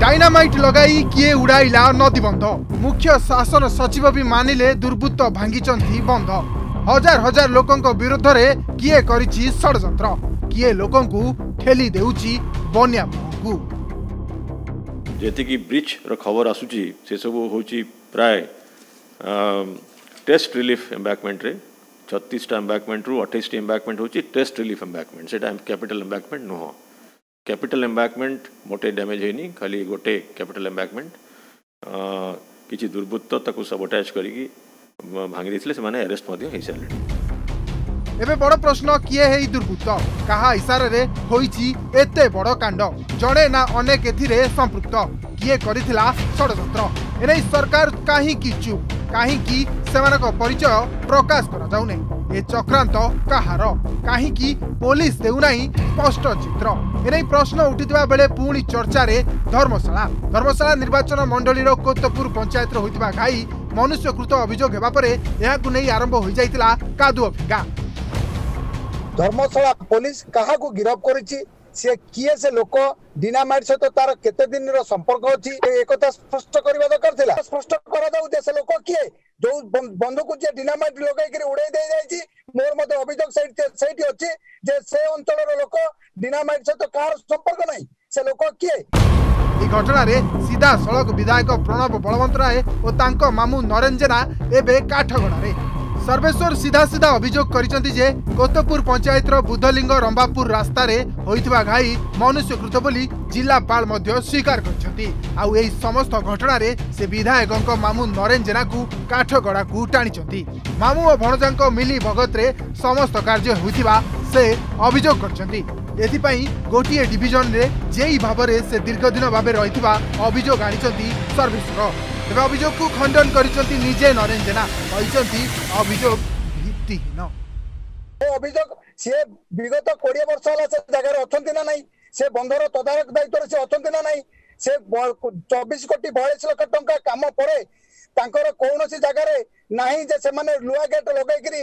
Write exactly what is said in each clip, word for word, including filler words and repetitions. Dynamite लगाई किए उड़ाइला नदीबंध। मुख्य शासन सचिव भी मानिले दुर्वृत्त भांगी बंध। हजार हजार लोकों विरुद्ध किए करिछि षडयंत्र, किए लोकों को ठेली देउछि बन्या मुहकु। जेतिकी ब्रिच रो खबर आसुछि से सब होछि प्राय टेस्ट रिलीफ एम्बैकमेंट रे छत्तीस टा एम्बैकमेंट रु अट्ठाईस टा एम्बैकमेंट होछि टेस्ट रिलीफ एम्बैकमेंट। सेटा कैपिटल एम्बैकमेंट नो, कैपिटल एम्बैकमेंट मोटे डैमेज हैनी, खाली गोटे कैपिटल एम्बैकमेंट किछि दुर्वृत्त ताकू सबोटाज करिकि भांगी से माने अरेस्ट हो सारे। एवं बड़ प्रश्न किए है दुर्वृत्त, क्या इशारा रे होईची एते बड़ कांड, जड़े ना अनेक संपृक्त, किए करिथिला षडयंत्र। एने सरकार कहीं की चुप, कहीं की सेमानक परिचय प्रकाश करा जाउ नै। ए चक्रांत कहार, कहीं की पुलिस देउनाई स्पष्ट चित्र। एने प्रश्न उठितबा बेले पुणी चर्चा रे धर्मशाला धर्मशाला निर्वाचन मंडली रो कोतपुर पंचायत रो होइतबा घाई मनुष्यकृत अभियोग हेबा परे यहाकु नै आरंभ होई जायतिला कादुओ फिका। धर्मशाला पुलिस काहाकु गिरफ करिछि, से किए से लोक, डायनामाइट सहित तार केते दिन रो संपर्क अछि, ए एकता स्पष्ट करबा दरकार थिला। स्पष्ट करा जाउ जे से लोक किए जो बंदूक जे डायनामाइट लगाई के उड़ाई दे जायछि। मोर मते अभियोग साइड सेठी अछि जे से अंचल रो लोक डायनामाइट सहित कार संपर्क नै, से लोक किए। यह घटना रे सीधा सड़क विधायक प्रणव बलवंत राय और तांको मामू नरेन जेना एवं काठगड़े सर्वेश्वर सीधा सीधा अभियोग करिसेंती जे कोतपुर पंचायत बुद्धलिंग रंबापुर रास्तार होइतबा घाई मनुष्यकृत बोली जिलापाल मध्य स्वीकार करछंती। आउ एही समस्त घटना रे से विधायक मामू नरेन जेना को काठगड़ा को टाणीचंती। मामू और भणजांको मिली भगत रे समस्त कार्य होइतबा से अभियोग करछंती। एथिपाई गोटे डिविजन रे जेई भाव से दीर्घदिन भाव रही अभियोग आनी सर्वेश्वर। तेज अभियोग को खंडन करें नरेन जेना, अभियोग भित्तिहीन। अभियोग से विगत कोड़े वर्ष है से जगार अच्छा ना ना, से बंधर तदारक दायित्व से अच्छा ना ना, से चौबीस कोटी बयालीस लाख टंका काम पड़े कौन सी जगार ना से लुआ गेट लगे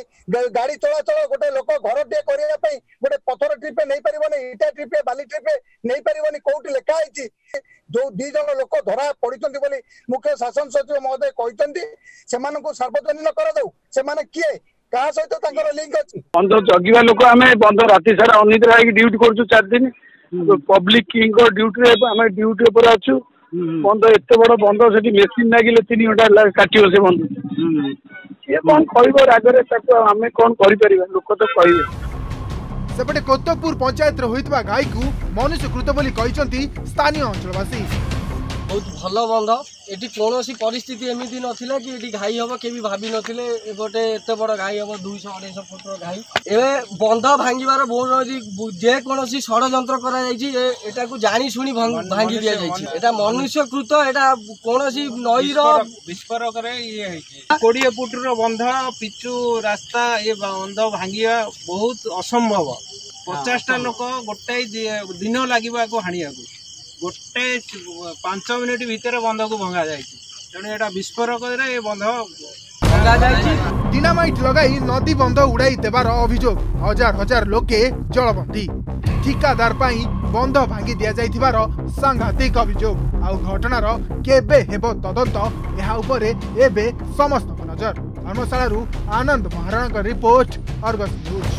गाड़ी चलाचल गोटे लोक घर टे करने गोटे पथर ट्रिपे नहीं पार, इटा ट्रिपे बाली ट्रिपे नहीं पार, कौटी लिखाई जो दीज लोक धरा पड़ी। मुख्य शासन सचिव महोदय कहते सार्वजनीन कर किए क्या सहित लिंक अच्छी बंध जगवा लोक आम बंध राति सारा अनिद्रा ड्यूटी कर चार दिन पब्लिक ड्यूटी ड्यूटी अच्छू बंध एत बड़ बंध से मेसीन लगे तीन घंटा काटो से बंध ये कौन कह रागे आम कौन कर लोक तो कह। सेपटे कोतपुर पंचायत होता गाई को मनुष्यकृत बोली स्थानीय अंचलवासी। बहुत भल बंध, ये कौन सी परिस्थिति एमती नाला कि ये घाई हम के भी भाव नथिले गोटे एत बड़ घाई हम दुईश अढ़ाई फुटर घाई। एवं बंध भांगार बहुत जेकोण षड्यंत्र कर जाशु भांगी दि जाए मनुष्यकृत एटा कौन सी नईर विस्फोरक कोड़े फुटर बंध पिचु रास्ता ये बंध भांगा बहुत असंभव। पचास टा लोक गोटाई दिन लगे हाणी गोटे पांच मिनट भितर बंध को भंगा जाए तेनाली विस्फोरक बंध भंगा जाए। डायनामाइट लगाई नदी बंध उड़ाई देवार अभियोग, हजार हजार लोके जलबंदी, ठिकादार पाई बंध भांगी दि जाइथिबार सांघातिक अभियोग। आउ घटनार केबे हेबो तदंत, एहा उपरे एबे समस्त नजर। Dharamshala Anand Maharana report, Argus news.